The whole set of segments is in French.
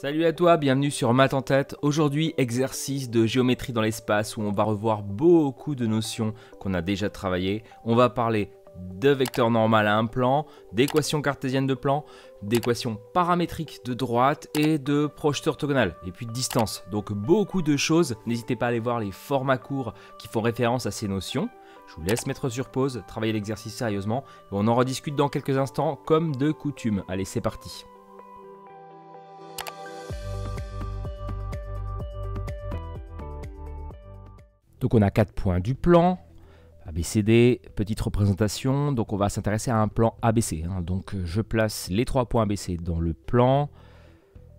Salut à toi, bienvenue sur Maths en tête. Aujourd'hui, exercice de géométrie dans l'espace où on va revoir beaucoup de notions qu'on a déjà travaillées. On va parler de vecteurs normaux à un plan, d'équations cartésiennes de plan, d'équations paramétriques de droite et de projection orthogonale, et puis de distance. Donc beaucoup de choses. N'hésitez pas à aller voir les formats courts qui font référence à ces notions. Je vous laisse mettre sur pause, travailler l'exercice sérieusement, et on en rediscute dans quelques instants comme de coutume. Allez, c'est parti. Donc on a 4 points du plan, ABCD, petite représentation, donc on va s'intéresser à un plan ABC. Donc je place les 3 points ABC dans le plan,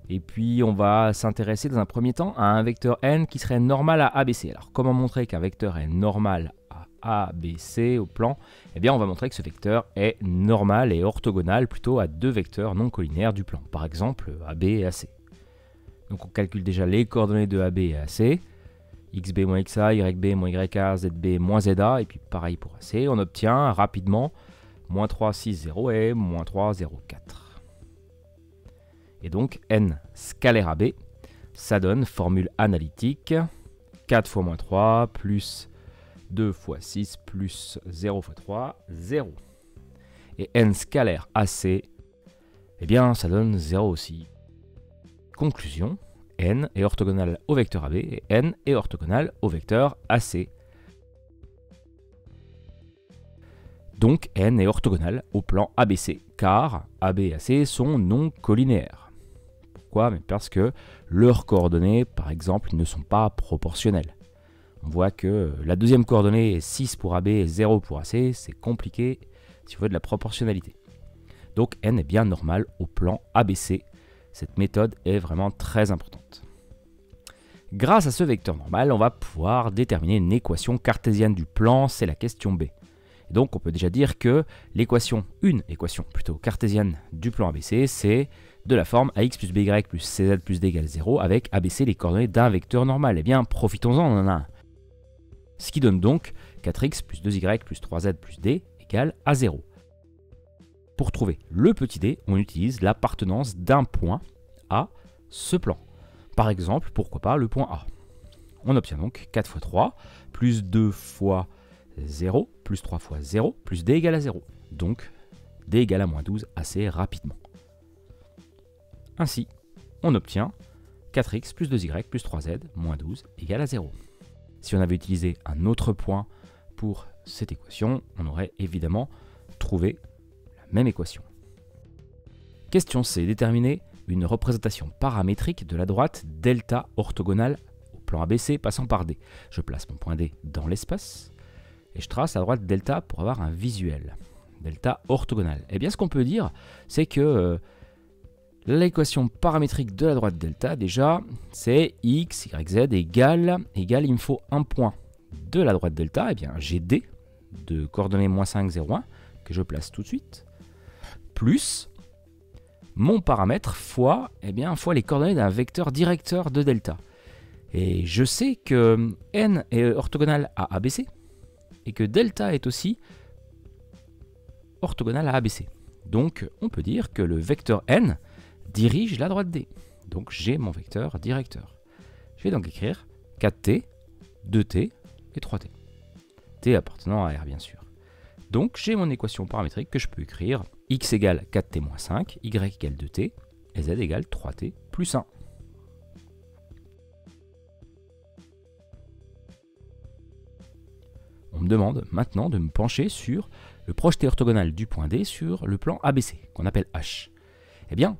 et puis on va s'intéresser dans un premier temps à un vecteur n qui serait normal à ABC. Alors comment montrer qu'un vecteur est normal à ABC au plan? Eh bien on va montrer que ce vecteur est normal et orthogonal plutôt à deux vecteurs non collinaires du plan, par exemple AB et AC. Donc on calcule déjà les coordonnées de AB et AC. XB moins XA, YB moins YA, ZB moins ZA, et puis pareil pour AC, on obtient rapidement moins 3, 6, 0 et moins 3, 0, 4. Et donc n scalaire AB, ça donne formule analytique 4 fois moins 3 plus 2 fois 6 plus 0 fois 3, 0. Et n scalaire AC, eh bien ça donne 0 aussi. Conclusion. N est orthogonal au vecteur AB et N est orthogonal au vecteur AC. Donc N est orthogonal au plan ABC, car AB et AC sont non collinéaires. Pourquoi? Parce que leurs coordonnées, par exemple, ne sont pas proportionnelles. On voit que la deuxième coordonnée est 6 pour AB et 0 pour AC, c'est compliqué si vous voulez de la proportionnalité. Donc N est bien normal au plan ABC. Cette méthode est vraiment très importante. Grâce à ce vecteur normal, on va pouvoir déterminer une équation cartésienne du plan, c'est la question B. Et donc on peut déjà dire que l'équation, une équation cartésienne du plan ABC, c'est de la forme AX plus BY plus CZ plus D égale 0 avec ABC les coordonnées d'un vecteur normal. Eh bien profitons-en, on en a un. Ce qui donne donc 4X plus 2Y plus 3Z plus D égale à 0. Pour trouver le petit d, on utilise l'appartenance d'un point à ce plan. Par exemple, pourquoi pas le point A. On obtient donc 4 fois 3, plus 2 fois 0, plus 3 fois 0, plus d égale à 0. Donc d égale à moins 12 assez rapidement. Ainsi, on obtient 4x plus 2y plus 3z moins 12 égale à 0. Si on avait utilisé un autre point pour cette équation, on aurait évidemment trouvé même équation. Question C. Déterminer une représentation paramétrique de la droite delta orthogonale au plan ABC passant par D. Je place mon point D dans l'espace et je trace la droite delta pour avoir un visuel. Delta orthogonale. Eh bien ce qu'on peut dire, c'est que l'équation paramétrique de la droite delta, déjà, c'est x, y, z égale, il me faut un point de la droite delta, eh bien j'ai D de coordonnées moins 5, 0, 1 que je place tout de suite, plus mon paramètre fois, eh bien, fois les coordonnées d'un vecteur directeur de delta. Et je sais que n est orthogonal à ABC et que delta est aussi orthogonal à ABC. Donc on peut dire que le vecteur n dirige la droite D. Donc j'ai mon vecteur directeur. Je vais donc écrire 4t, 2t et 3t. T appartenant à R bien sûr. Donc j'ai mon équation paramétrique que je peux écrire x égale 4t-5, y égale 2t, et z égale 3t plus 1. On me demande maintenant de me pencher sur le projeté orthogonal du point D sur le plan ABC, qu'on appelle H. Eh bien,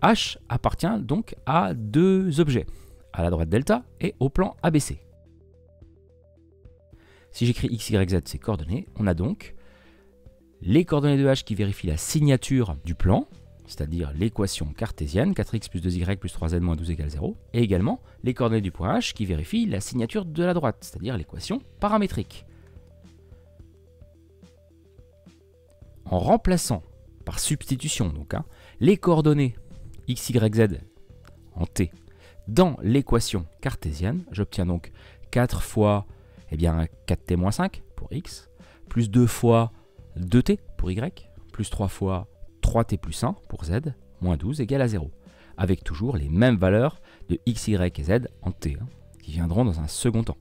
H appartient donc à deux objets, à la droite delta et au plan ABC. Si j'écris x, y, z, ces coordonnées, on a donc les coordonnées de H qui vérifient la signature du plan, c'est-à-dire l'équation cartésienne, 4x plus 2y plus 3z moins 12 égale 0, et également les coordonnées du point H qui vérifient la signature de la droite, c'est-à-dire l'équation paramétrique. En remplaçant par substitution donc, les coordonnées x, y, z en t dans l'équation cartésienne, j'obtiens donc 4 fois eh bien, 4t-5 pour x, plus 2 fois 2t pour y, plus 3 fois 3t plus 1 pour z, moins 12 égale à 0. avec toujours les mêmes valeurs de x, y et z en t, hein, qui viendront dans un second temps.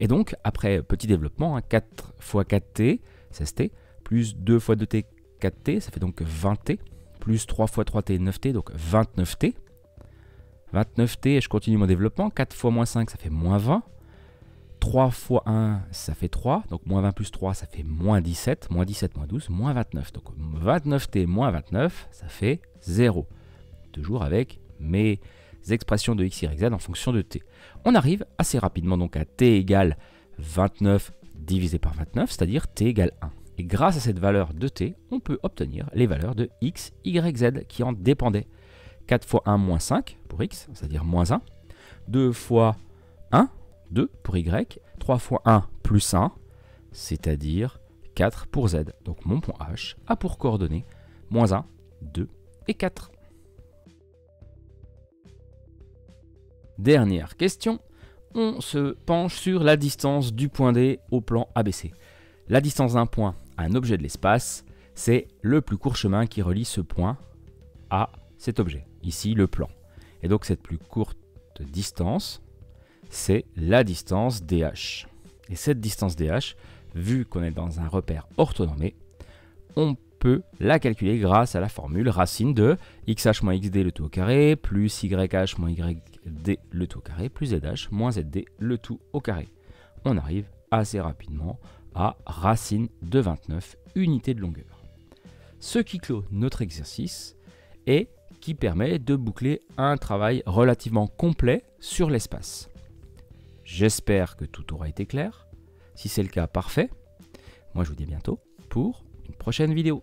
Et donc, après petit développement, hein, 4 x 4t, 16t, plus 2 x 2t, 4t, ça fait donc 20t, plus 3 x 3t, 9t, donc 29t. 29t, et je continue mon développement, 4 x moins 5, ça fait moins 20. 3 x 1, ça fait 3, donc moins 20 plus 3, ça fait moins 17, moins 17, moins 12, moins 29. Donc 29t moins 29, ça fait 0. Toujours avec mes expressions de x, y, z en fonction de t. On arrive assez rapidement donc à t égale 29 divisé par 29, c'est-à-dire t égale 1. Et grâce à cette valeur de t, on peut obtenir les valeurs de x, y, z qui en dépendaient. 4 fois 1 moins 5 pour x, c'est-à-dire moins 1. 2 fois 1, 2 pour y. 3 fois 1 plus 1, c'est-à-dire 4 pour z. Donc mon point H a pour coordonnées moins 1, 2 et 4. Dernière question, on se penche sur la distance du point D au plan ABC. La distance d'un point à un objet de l'espace, c'est le plus court chemin qui relie ce point à cet objet, ici le plan. Et donc cette plus courte distance, c'est la distance DH. Et cette distance DH, vu qu'on est dans un repère orthonormé, on peut la calculer grâce à la formule racine de xh moins xd le tout au carré, plus yh moins yd le tout au carré, plus zh moins zd le tout au carré. On arrive assez rapidement à racine de 29 unités de longueur. Ce qui clôt notre exercice et qui permet de boucler un travail relativement complet sur l'espace. J'espère que tout aura été clair. Si c'est le cas, parfait. Moi, je vous dis à bientôt pour une prochaine vidéo.